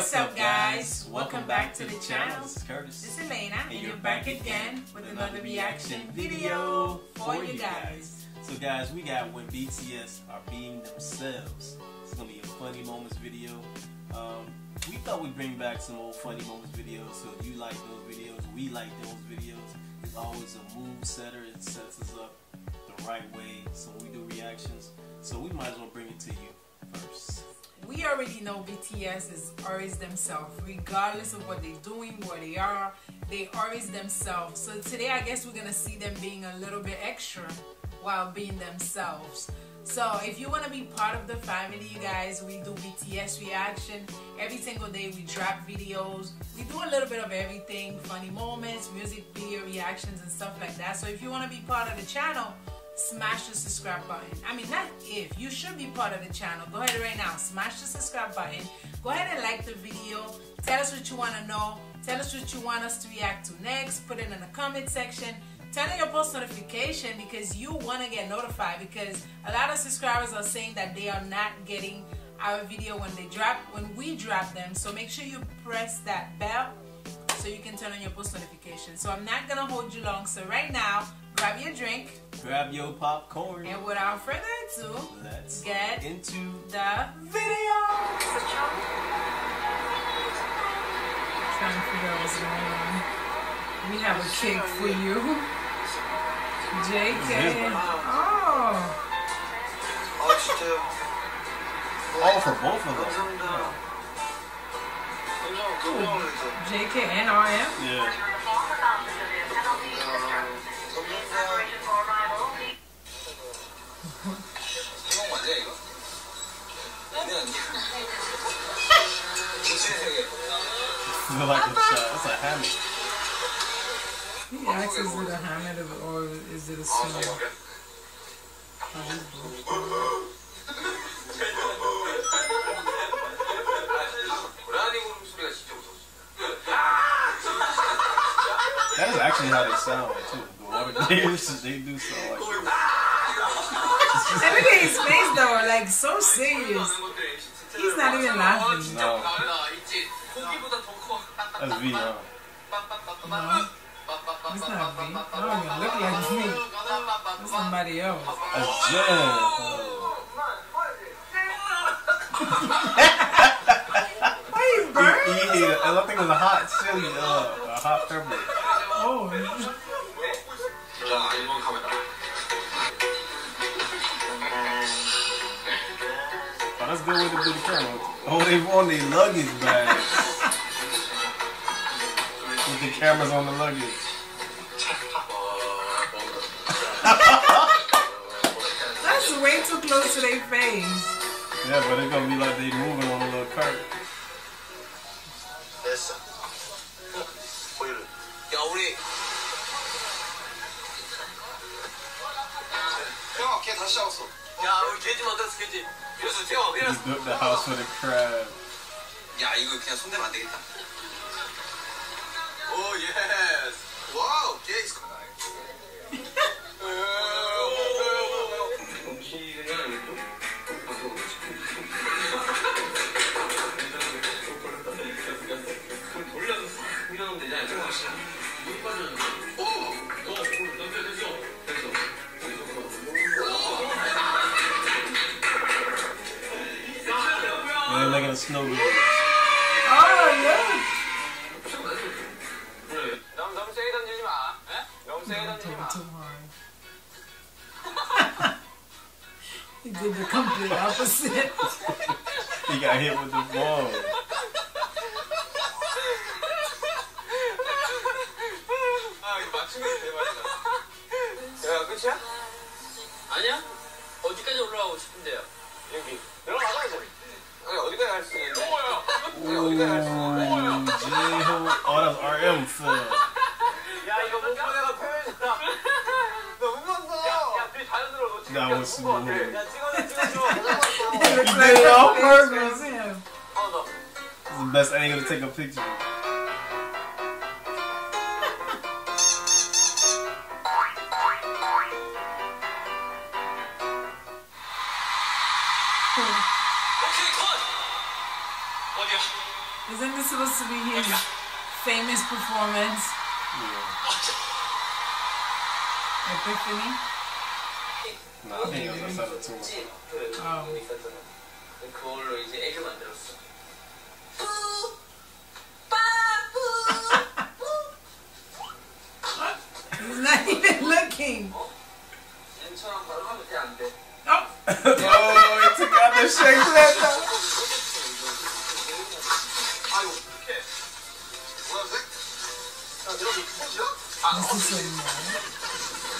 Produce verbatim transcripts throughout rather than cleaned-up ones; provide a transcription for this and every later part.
What's up, guys? Welcome back to the channel. This is Curtis. This is Elena, and you're back again with another reaction video for you guys. So, guys, we got when B T S are being themselves. It's gonna be a funny moments video. Um, we thought we'd bring back some old funny moments videos. So, if you like those videos, we like those videos. It's always a mood setter. It sets us up the right way. So when we do reactions, so we might as well bring it to you first. We already know B T S is always themselves, regardless of what they're doing, where they are, they always themselves. So today I guess we're gonna see them being a little bit extra while being themselves. So if you want to be part of the family, you guys, we do B T S reaction every single day. We drop videos, we do a little bit of everything, funny moments, music video reactions and stuff like that. So if you want to be part of the channel, smash the subscribe button. I mean, not if, you should be part of the channel. Go ahead right now, smash the subscribe button. Go ahead and like the video. Tell us what you want to know. Tell us what you want us to react to next. Put it in the comment section. Turn on your post notification because you want to get notified, because a lot of subscribers are saying that they are not getting our video when they drop, when we drop them. So make sure you press that bell so you can turn on your post notification. So I'm not going to hold you long. So right now, grab your drink. Grab your popcorn. And without further ado, let's get into the video. Trying to figure out what's going on. We have a cake for you. J K. Oh. Oh, for both of us. Ooh. J K and R M? Yeah. I like the shot. It's a hammock. He asks, is it a hammock or is it a sword? That is actually how they sound too. The water dancers, they do sound like that. And look at his face though, like so serious. He's not even laughing. No. That's V, huh? No. That's not V. I don't even look like me. That's somebody else. That's Jin. Why you burn? He, he ate, I think it was a hot chili, uh, a hot pepper. Oh. Oh, that's good with the big turn. Oh, they want their luggage bags. The camera's on the luggage. That's way too close to their face. Yeah, but it's gonna be like they moving on a little cart. You built the house with a crab. Oh yes! Wow, gays. They're like a snowman. Oh yeah! He did the complete opposite. He got hit with the ball. Ooh, oh, that's R M film. That was smooth. He did it on purpose. It's the best angle to take a picture. Okay, cut. Isn't this supposed to be his famous performance? Yeah. Epiphany? No, I think it was a subtle too. Oh. He's not even looking. Oh, oh it took out the shape. This is so nice. It's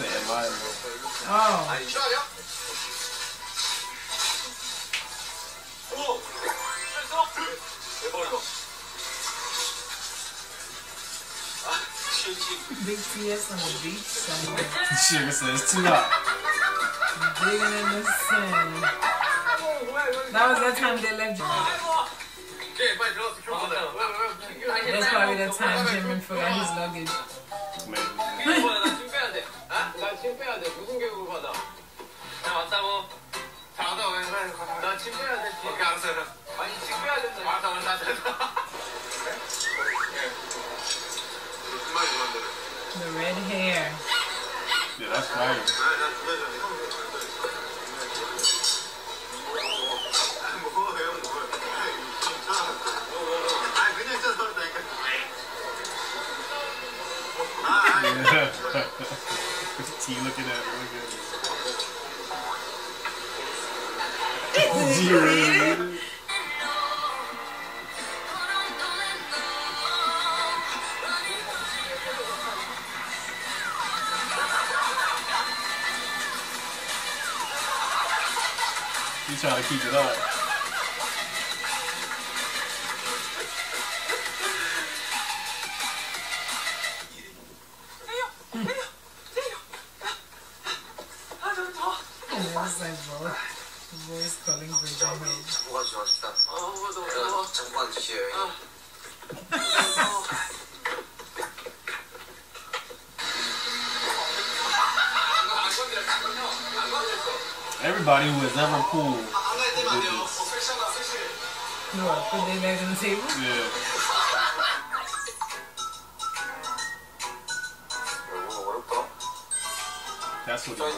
environment. Oh. B T S on the beach somewhere. Seriously, it's too hot. Digging in the sand. That was that time they left Japan. That's probably the time Jimin forgot his luggage. Maybe. The red hair. Yeah, that's fire. What's he looking at? Look at him. He's trying to keep it up. Everybody who was ever cool did this. What, put their legs on the table? Yeah. That's what they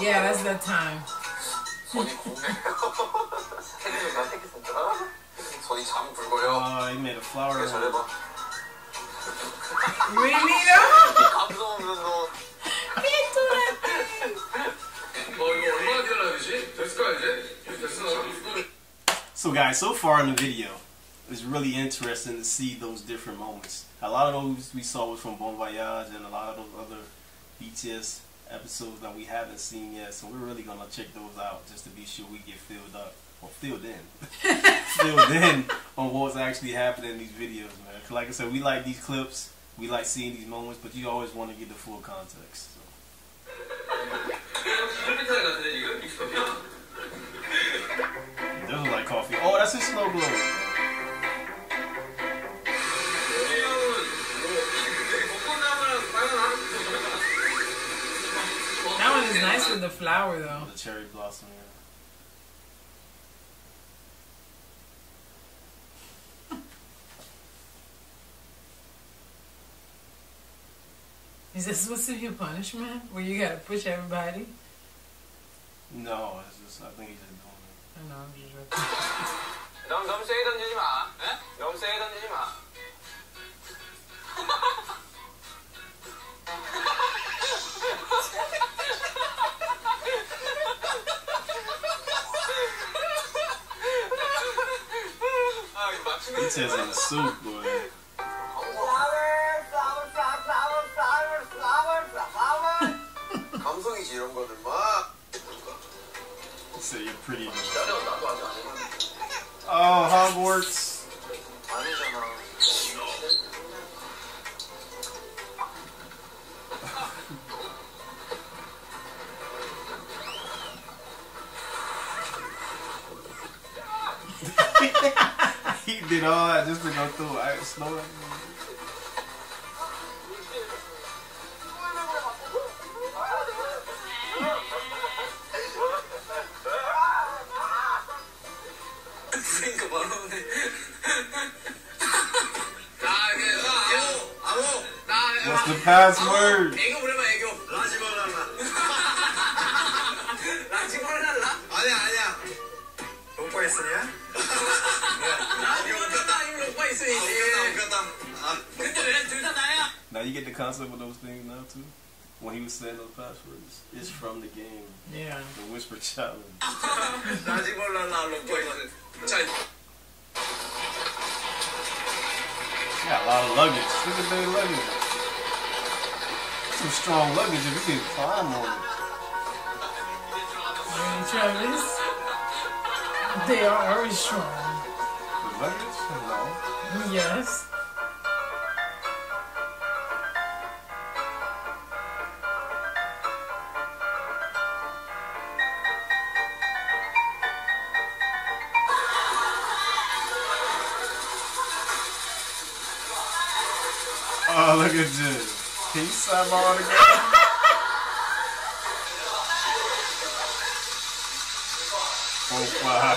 did. Yeah, that's that time. Oh, he made a flower. Really? No? So guys, so far in the video, it's really interesting to see those different moments. A lot of those we saw was from Bon Voyage and a lot of those other B T S episodes that we haven't seen yet. So we're really going to check those out just to be sure we get filled up. Or filled in. filled in on what's actually happening in these videos, man. Cause like I said, we like these clips. We like seeing these moments, but you always want to get the full context. So. Doesn't like coffee. Oh, that's his snow globe. That one is nice with the flower, though. The cherry blossom. Yeah. Is this supposed to be a punishment where you gotta push everybody? No, it's just I think he's just doing. I know, I'm just joking. Don't don't say don't do ma. Don't say don't do ma. It says in the soup, boy. Flower, flower, flower, flower, flower, flower, flower. 감성이 이런 거들 막. So you're pretty. Oh, Hogwarts. He did all that just to go through. I was snowing. 없으니까 말하는데. What's the password? 애교 보내봐 애교. 라지벌랄라. 라지벌랄라? 아니야 아니야. 오빠 있으냐? 라지벌랄라 오빠 있으니. 근데 왜 둘 다 나야? Now you get the concept of those things now too. When he was saying those passwords, it's from the game. Yeah. The Whisper Challenge. Got a lot of luggage. Look at their luggage. Some strong luggage if you can climb on it. And Travis, they are very strong. The luggage? Hello? Yes. Oh, look at Jin. Can you sign my autograph? Oh, wow.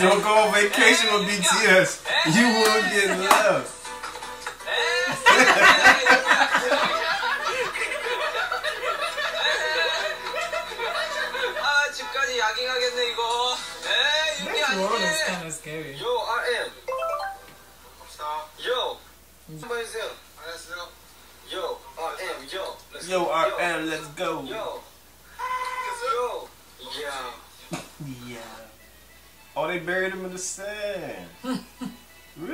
Don't go on vacation with B T S. You will get left. This world is kind of scary. Yo, R M. Yo. Yo, R M. Yo. Yo, R M. Let's go. Yo. Yo. Yeah. Yeah. Oh, they buried him in the sand. Really?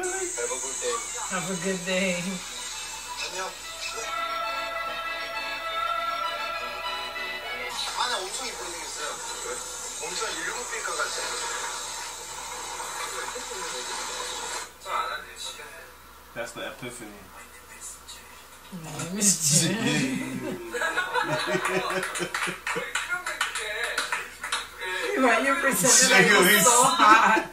Have a good day. Have a good day. That's the Epiphany. My name is Jin. Right, your percentage is so high.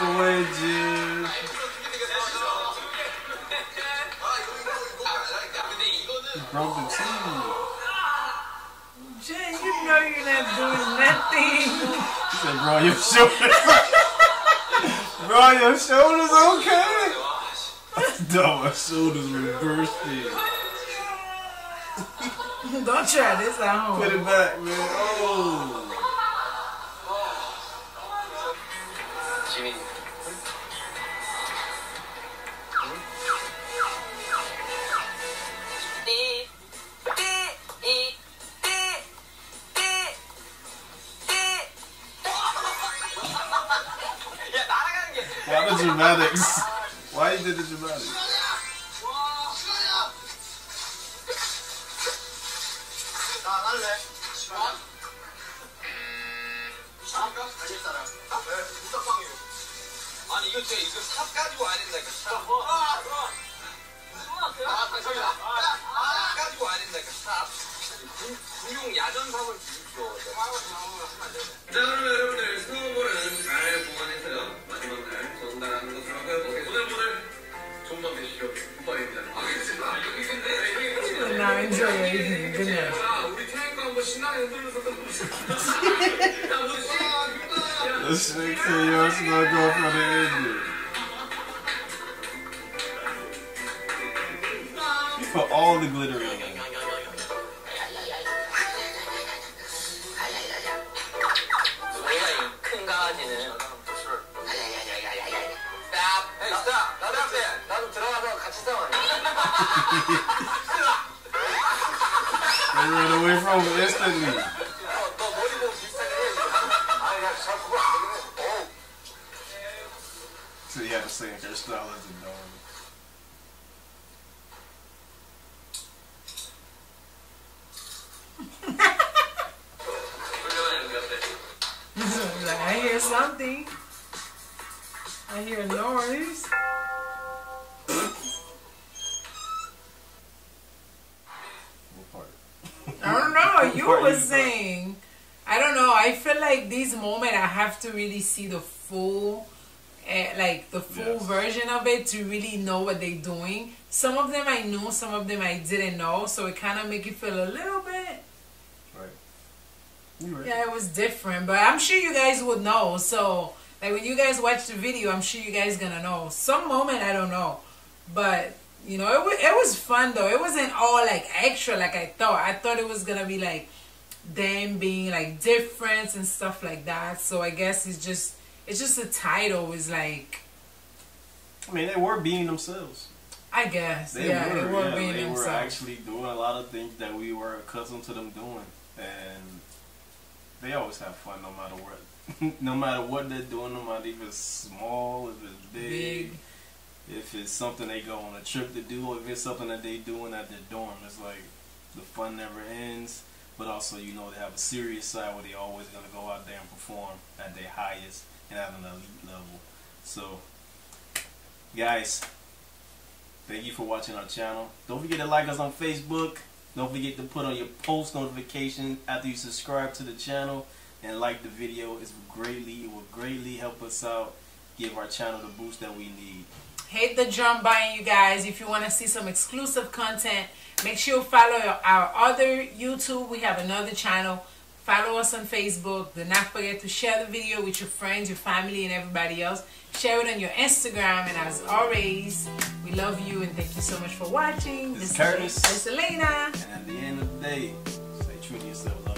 Away, Jin. He broke the team. Jin, you know you're not doing nothing. He said, bro, your shoulders. Bro, your shoulders okay? No, my shoulders were bursting. Don't try this at home. Put it back, man. Oh. Jimin. Why the dramatics? Why you did the dramatics? Now enjoy your evening. Good night. Listening to yours is going to go for the ending. Put all the glitter in it. They ran away from it instantly. So yeah, just like their style is enormous. Like, I hear something. I hear a noise. What part? I don't know. You were saying. I don't know. I feel like this moment I have to really see the full, uh, like the full yes. version of it to really know what they're doing. Some of them I knew, some of them I didn't know. So it kind of make you feel a little bit. Right. Yeah, it was different, but I'm sure you guys would know. So like when you guys watch the video, I'm sure you guys gonna know. Some moment I don't know, but you know it was it was fun though. It wasn't all like extra like I thought. I thought it was gonna be like them being like different and stuff like that. So I guess it's just it's just the title is like. I mean, they were being themselves. I guess they yeah, were, they were yeah, being they themselves. They were actually doing a lot of things that we were accustomed to them doing, and they always have fun no matter what, no matter what they're doing, no matter if it's small, if it's big, big, if it's something they go on a trip to do, or if it's something that they doing at their dorm. It's like the fun never ends. But also, you know, they have a serious side where they always gonna go out there and perform at their highest and at an elite level. So, guys, thank you for watching our channel. Don't forget to like us on Facebook. Don't forget to put on your post notification after you subscribe to the channel and like the video. It will greatly, it will greatly help us out. Give our channel the boost that we need. Hit the drum button, you guys. If you want to see some exclusive content, make sure you follow our other YouTube. We have another channel. Follow us on Facebook. Do not forget to share the video with your friends, your family, and everybody else. Share it on your Instagram. And as always, we love you and thank you so much for watching. This, this is Curtis. This is Elena. And at the end of the day, stay true to yourself.